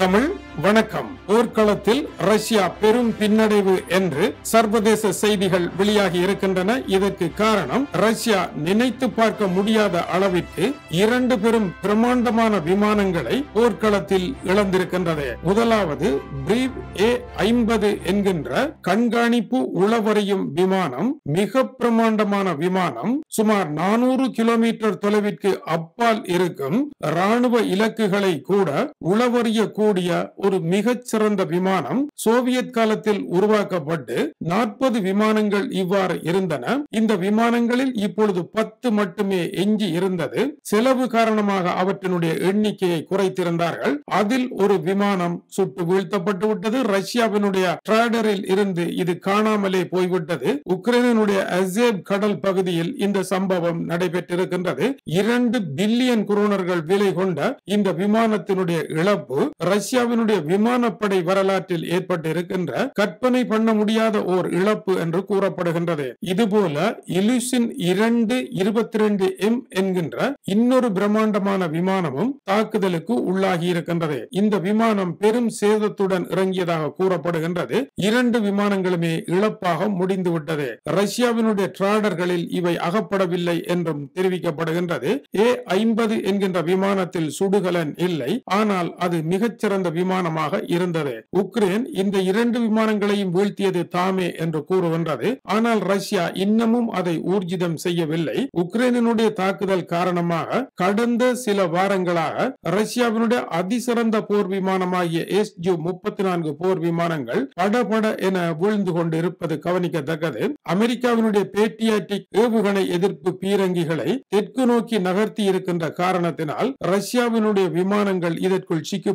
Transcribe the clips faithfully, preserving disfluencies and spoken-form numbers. தமிழ் வணக்கம். போர்க்களத்தில் ரஷ்யா பெரும் பின்னடைவு என்று சர்வதேச செய்திகள் வெளியாகி இருக்கின்றன. இதற்கு காரணம் ரஷ்யா நினைத்து பார்க்க முடியாத அளவிற்கு இரண்டு பெரும் பிரமாண்டமான விமானங்களை போர்க்களத்தில் இழந்திருக்கின்றது. முதலாவது பிரீவ் ஏ ஐம்பது என்கின்ற கண்காணிப்பு உளவறியும் விமானம், மிக பிரமாண்டமான விமானம். சுமார் நானூறு கிலோமீட்டர் தொலைவிற்கு அப்பால் இருக்கும் ராணுவ இலக்குகளை கூட உளவறி கூடிய ஒரு மிகச் சிறந்த விமானம். சோவியத் காலத்தில் உருவாக்கப்பட்டு நாற்பது விமானங்கள் இவ்வாறு இருந்தன. இந்த விமானங்களில் இப்பொழுது பத்து மட்டுமே எஞ்சி இருந்தது. செலவு காரணமாக அவற்றினுடைய எண்ணிக்கையை குறைத்திருந்தார்கள். அதில் ஒரு விமானம் சுட்டு வீழ்த்தப்பட்டு விட்டது. ரஷ்யாவினுடைய ட்ராடரில் இருந்து இது காணாமலே போய்விட்டது. உக்ரைனுடைய அசேப் கடல் பகுதியில் இந்த சம்பவம் நடைபெற்றிருக்கின்றது. இரண்டு பில்லியன் குரோனர்கள் விலை கொண்ட இந்த விமானத்தினுடைய இழப்பு ரஷ்யாவினுடைய விமானப்படை வரலாற்றில் ஏற்பட்டு இருக்கின்ற கற்பனை பண்ண முடியாத ஓர் இழப்பு என்று கூறப்படுகின்றது. இதுபோல இலுஷின் இரண்டு இருபத்தி இரண்டு எம் என்கின்ற இன்னொரு பிரம்மாண்டமான விமானமும் தாக்குதலுக்கு உள்ளாகி இருக்கின்றது. இந்த விமானம் பெரும் சேதத்துடன் இறங்கியதாக கூறப்படுகின்றது. இரண்டு விமானங்களுமே இழப்பாக முடிந்துவிட்டது. ரஷ்யாவினுடைய ட்ராடர்களில் இவை அகப்படவில்லை என்றும் தெரிவிக்கப்படுகின்றது. ஏ ஐம்பது என்கின்ற விமானத்தில் சுடுகலன் இல்லை, ஆனால் அது மிகச்சிறந்த விமானமாக இருந்தது. உக்ரைன் இந்த இரண்டு விமானங்களையும் வீழ்த்தியது தாமே என்று கூறுகின்றது. ஆனால் ரஷ்யா இன்னமும் அதை ஊர்ஜிதம் செய்யவில்லை. உக்ரைனுடைய தாக்குதல் காரணமாக கடந்த சில வாரங்களாக ரஷ்யாவினுடைய அதிசிறந்த போர் விமானமாகிய எஸ் ஜூ முப்பத்தி நான்கு போர் விமானங்கள் படபட என வீழ்ந்து கொண்டு இருப்பது கவனிக்கத்தக்கது. அமெரிக்காவினுடைய பேட்ரியாட்டிக் ஏவுகணை எதிர்ப்பு பீரங்கிகளை தெற்கு நோக்கி நகர்த்தி இருக்கின்ற காரணத்தினால் ரஷ்யாவினுடைய விமானங்கள் இதற்குள் சிக்கு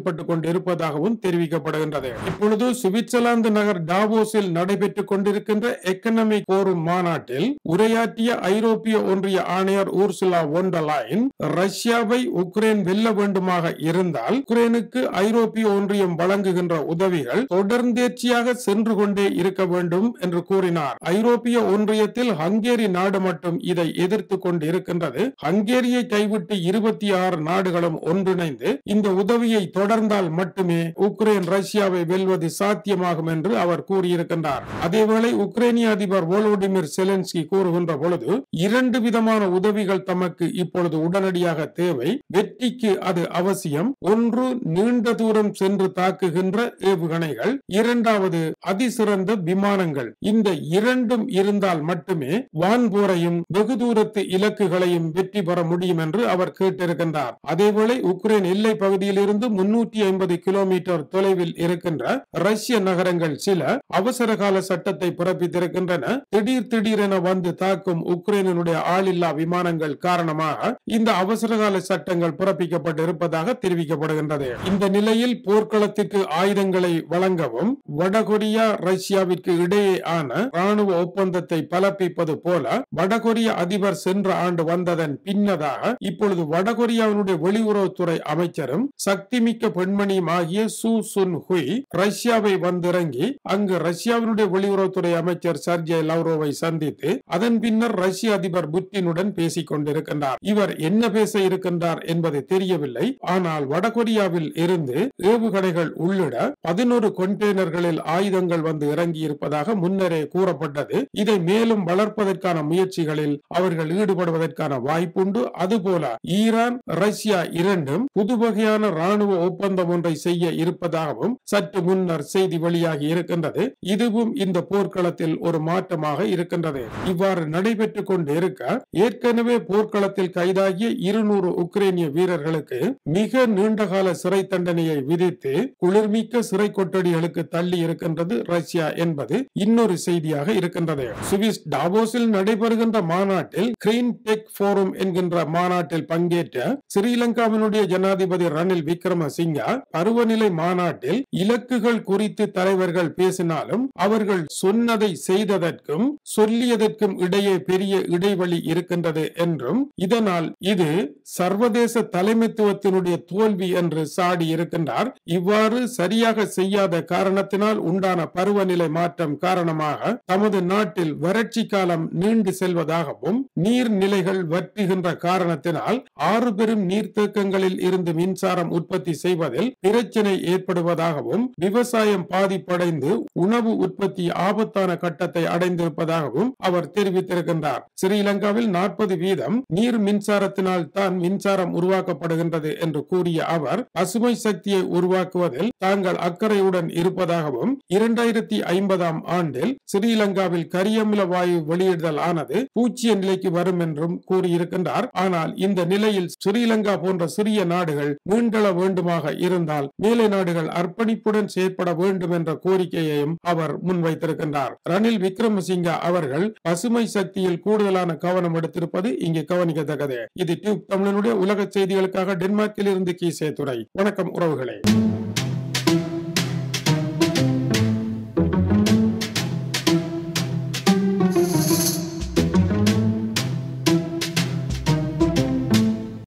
இருப்பதாகவும் தெரிவிக்கப்படுகின்றது. இப்பொழுது சுவிட்சர்லாந்து நகர் டாவோஸில் நடைபெற்றுக் கொண்டிருக்கின்ற எக்கனாமிக் போரும் மாநாட்டில் உரையாற்றிய ஐரோப்பிய ஒன்றிய ஆணையர் ஊர்சுலா வோன் டெர் லையன், ரஷ்யாவை உக்ரைன் வெல்ல வேண்டுமாக இருந்தால் உக்ரைனுக்கு ஐரோப்பிய ஒன்றியம் வழங்குகின்ற உதவிகள் தொடர்ந்தேர்ச்சியாக சென்று கொண்டே இருக்க வேண்டும் என்று கூறினார். ஐரோப்பிய ஒன்றியத்தில் ஹங்கேரி நாடு மட்டும் இதை எதிர்த்து கொண்டு இருக்கின்றது. ஹங்கேரியை கைவிட்டு இருபத்தி ஆறு நாடுகளும் ஒன்றிணைந்து இந்த உதவியை தொடர்ந்தால் மட்டுமே உக்ரைன் ரஷ்யாவை வெல்வது சாத்தியமாகும் என்று அவர் கூறியிருக்கின்றார். அதேவேளை உக்ரைனிய அதிபர் வோலோடிமிர் செலன்ஸ்கி கூறுகின்ற பொழுது இரண்டு விதமான உதவிகள் தமக்கு இப்பொழுது உடனடியாக தேவை, வெற்றிக்கு அது அவசியம். ஒன்று, நீண்ட தூரம் சென்று தாக்குகின்ற ஏவுகணைகள், இரண்டாவது அதிசிறந்த விமானங்கள். இந்த இரண்டும் இருந்தால் மட்டுமே வான்போரையும் வெகு தூரத்து இலக்குகளையும் வெற்றி பெற முடியும் என்று அவர் கேட்டிருக்கின்றார். அதேவேளை உக்ரைன் எல்லை பகுதியில் இருந்து முன்னூற்றி ஐம்பது கிலோமீட்டர் தொலைவில் இருக்கின்ற ரஷ்ய நகரங்கள் சில அவசரகால சட்டத்தை பிறப்பித்திருக்கின்றன. திடீர் திடீரென வந்து தாக்கும் உக்ரைனுடைய ஆளில்லா விமானங்கள் காரணமாக இந்த அவசரகால சட்டங்கள் பிறப்பிக்கப்பட்டு இருப்பதாக தெரிவிக்கப்படுகின்றது. இந்த நிலையில் போர்க்களத்துக்கு ஆயுதங்களை வழங்கவும் வடகொரியா ரஷ்யாவிற்கு இடையேயான ராணுவ ஒப்பந்தத்தை பலப்பிப்பது போல வடகொரிய அதிபர் சென்ற ஆண்டு வந்ததன் பின்னதாக இப்பொழுது வடகொரியாவினுடைய வெளியுறவுத்துறை அமைச்சரும் சக்தி மிக்க பெண்மணியும் ஆகிய சூ சுன் ஹுய் ரஷ்யாவை வந்திறங்கி அங்கு ரஷ்யாவினுடைய வெளியுறவுத்துறை அமைச்சர் சர்ஜய் லவ்ரோவை சந்தித்து அதன் பின்னர் ரஷ்ய அதிபர் புட்டினுடன் பேசிக் கொண்டிருக்கின்றார். இவர் என்ன பேச இருக்கின்றார் என்பது தெரியவில்லை. ஆனால் வடகொரியாவில் இருந்து ஏவுகணைகள் உள்ளிட பதினோரு கொண்டெய்னர்களில் ஆயுதங்கள் வந்து இறங்கி இருப்பதாக முன்னரே கூறப்பட்டது. இதை மேலும் வளர்ப்பதற்கான முயற்சிகளில் அவர்கள் ஈடுபடுவதற்கான வாய்ப்புண்டு. அதுபோல ஈரான் ரஷ்யா இரண்டும் புது வகையான ராணுவ ஒப்பந்தம் ஒன்றை செய்ய இருப்பதாகவும் சற்று முன்னர் செய்தி வெளியாகி இருக்கின்றது. இதுவும் இந்த போர்க்களத்தில் ஒரு மாற்றமாக இருக்கின்றது. இவ்வாறு நடைபெற்றுக் கொண்டு இருக்க ஏற்கனவே போர்க்களத்தில் கைதாகிய இருநூறு உக்ரைனிய வீரர்களுக்கு மிக நீண்டகால சிறை தண்டனையை விதித்து குளிர்மிக்க சிறை கொட்டடிகளுக்கு தள்ளி இருக்கின்றது ரஷ்யா என்பது இன்னொரு செய்தியாக இருக்கின்றது. சுவிஸ் டாவோஸில் நடைபெறுகின்ற மாநாட்டில் கிரீன் டெக் போரம் என்கின்ற மாநாட்டில் பங்கேற்ற ஸ்ரீலங்காவினுடைய ஜனாதிபதி ரணில் விக்ரமசிங்கா பருவநிலை மாநாட்டில் இலக்குகள் குறித்து தலைவர்கள் பேசினாலும் அவர்கள் சொன்னதை செய்ததற்கும் சொல்லியதற்கும் இடையே பெரிய இடைவெளி இருக்கின்றது என்றும் இதனால் இது சர்வதேச தலைமைத்துவத்தினுடைய தோல்வி என்று சாடி இருக்கின்றார். இவ்வாறு சரியாக செய்யாத காரணத்தினால் உண்டான பருவநிலை மாற்றம் காரணமாக தமது நாட்டில் வறட்சி காலம் நீண்டு செல்வதாகவும் நீர்நிலைகள் வற்றுகின்ற காரணத்தினால் ஆறு பெரும் நீர்த்தேக்கங்களில் இருந்து மின்சாரம் உற்பத்தி செய்வதில் பிரச்சனை பிரச்சனை ஏற்படுவதாகவும் விவசாயம் பாதிப்படைந்து உணவு உற்பத்தி ஆபத்தான கட்டத்தை அடைந்திருப்பதாகவும் அவர் தெரிவித்திருக்கின்றார். ஸ்ரீலங்காவில் நாற்பது வீதம் நீர் மின்சாரத்தினால் தான் மின்சாரம் உருவாக்கப்படுகின்றது என்று கூறிய அவர் பசுமை சக்தியை உருவாக்குவதில் தாங்கள் அக்கறையுடன் இருப்பதாகவும் இரண்டாயிரத்தி ஐம்பதாம் ஆண்டில் ஸ்ரீலங்காவில் கரியமில வாயு வெளியிடுதல் ஆனது பூச்சிய நிலைக்கு வரும் என்றும் கூறியிருக்கின்றார். ஆனால் இந்த நிலையில் ஸ்ரீலங்கா போன்ற சிறிய நாடுகள் மீண்டெழ வேண்டுமாக இருந்தால் மேலை நாடுகள் அர்ப்பணிப்புடன் செயற்பட வேண்டும் என்ற கோரிக்கையையும் அவர் முன்வைத்திருக்கின்றார். ரணில் விக்ரமசிங்க அவர்கள் பசுமை சக்தியில் கூடுதலான கவனம் எடுத்திருப்பது இங்கே கவனிக்கத்தக்கது. இது டியூப் தமிழனுடைய உலக செய்திகளுக்காக டென்மார்க்கில் இருந்து கீசே துறை. வணக்கம் உறவுகளே.